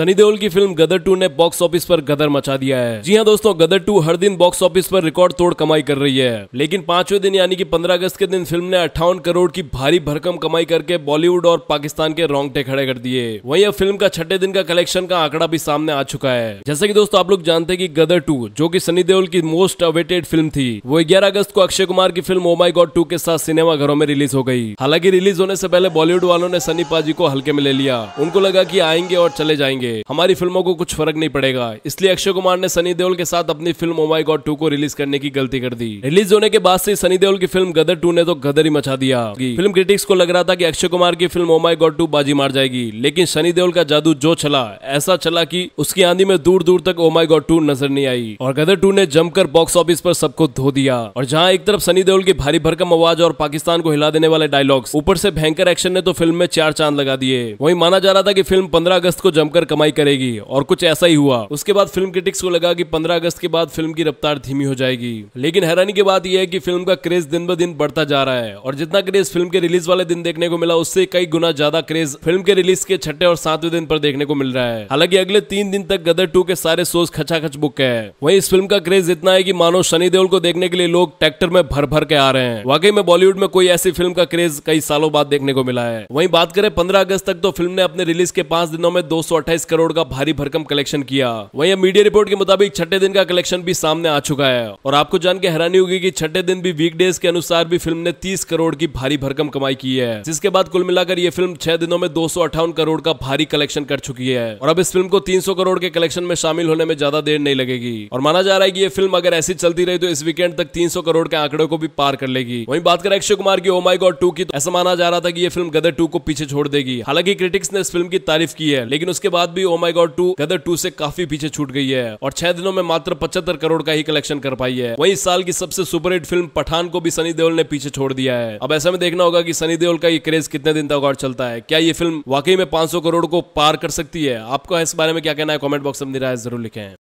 सनी देओल की फिल्म गदर 2 ने बॉक्स ऑफिस पर गदर मचा दिया है। जी हां दोस्तों, गदर 2 हर दिन बॉक्स ऑफिस पर रिकॉर्ड तोड़ कमाई कर रही है, लेकिन पांचवें दिन यानी कि 15 अगस्त के दिन फिल्म ने 58 करोड़ की भारी भरकम कमाई करके बॉलीवुड और पाकिस्तान के रोंगटे खड़े कर दिए। वहीं अब फिल्म का छठे दिन का कलेक्शन का आंकड़ा भी सामने आ चुका है। जैसे कि दोस्तों आप लोग जानते हैं कि गदर 2 जो कि सनी देओल की मोस्ट अवेटेड फिल्म थी, वो 11 अगस्त को अक्षय कुमार की फिल्म ओ माय गॉड 2 के साथ सिनेमाघरों में रिलीज हो गई। हालांकि रिलीज होने से पहले बॉलीवुड वालों ने सनी पाजी को हल्के में ले लिया। उनको लगा कि आएंगे और चले जाएंगे, हमारी फिल्मों को कुछ फर्क नहीं पड़ेगा, इसलिए अक्षय कुमार ने सनी देओल के साथ अपनी फिल्म ओ माय गॉड 2 को रिलीज करने की गलती कर दी। रिलीज होने के बाद से सनी देओल की फिल्म गदर 2 ने तो गदर ही मचा दिया। फिल्म क्रिटिक्स को लग रहा था कि अक्षय कुमार की फिल्म ओ माय गॉड 2 बाजी मार जाएगी, लेकिन सनी देओल का जादू जो चला ऐसा चला कि उसकी आंधी में दूर दूर तक ओ माय गॉड 2 नजर नहीं आई और गदर 2 ने जमकर बॉक्स ऑफिस पर सबको धो दिया। और जहां एक तरफ सनी देओल की भारी भरकम आवाज और पाकिस्तान को हिला देने वाले डायलॉग्स, ऊपर से भयंकर एक्शन ने तो फिल्म में 4 चांद लगा दिए। वहीं माना जा रहा था कि फिल्म 15 अगस्त को जमकर कमाई करेगी और कुछ ऐसा ही हुआ। उसके बाद फिल्म क्रिटिक्स को लगा कि 15 अगस्त के बाद फिल्म की रफ्तार धीमी हो जाएगी, लेकिन हैरानी की बात यह है कि फिल्म का क्रेज दिन ब दिन बढ़ता जा रहा है और जितना क्रेज फिल्म के रिलीज वाले दिन देखने को मिला उससे कई गुना ज्यादा क्रेज फिल्म के रिलीज के छठे और सातवें दिन पर देखने को मिल रहा है। हालांकि अगले 3 दिन तक गदर 2 के सारे शोज खचाखच बुक है। वहीं इस फिल्म का क्रेज इतना है कि मानो सनी देओल को देखने के लिए लोग ट्रैक्टर में भर भर के आ रहे हैं। वाकई में बॉलीवुड में कोई ऐसी फिल्म का क्रेज कई सालों बाद देखने को मिला है। वहीं बात करें 15 अगस्त तक तो फिल्म ने अपने रिलीज के 5 दिनों में 228 करोड़ का भारी भरकम कलेक्शन किया। वहीं मीडिया रिपोर्ट के मुताबिक छठे दिन का कलेक्शन भी सामने आ चुका है और आपको जान के हैरानी होगी कि छठे दिन भी वीकडेज के अनुसार भी फिल्म ने 30 करोड़ की भारी भरकम कमाई की है, जिसके बाद कुल मिलाकर यह फिल्म 6 दिनों में 258 करोड़ का भारी कलेक्शन कर चुकी है। और अब इस फिल्म को 300 करोड़ के कलेक्शन में शामिल होने में ज्यादा देर नहीं लगेगी और माना जा रहा है कि यह फिल्म अगर ऐसी चलती रही तो इस वीकेंड तक 300 करोड़ के आंकड़े को भी पार कर लेगी। वहीं बात करें अक्षय कुमार की ओ माय गॉड 2 की, ऐसा माना जा रहा था कि यह फिल्म गदर 2 को पीछे छोड़ देगी। हालांकि क्रिटिक्स ने इस फिल्म की तारीफ की है, लेकिन उसके बाद भी ओ माय गॉड 2 गदर 2 से काफी पीछे छूट गई है और 6 दिनों में मात्र 75 करोड़ का ही कलेक्शन कर पाई है। वहीं इस साल की सबसे सुपरहिट फिल्म पठान को भी सनी देओल ने पीछे छोड़ दिया है। अब ऐसे में देखना होगा कि सनी देओल का ये क्रेज कितने दिन तक और चलता है। क्या ये फिल्म वाकई में 500 करोड़ को पार कर सकती है? आपको इस बारे में क्या कहना है कॉमेंट बॉक्स में जरूर लिखें।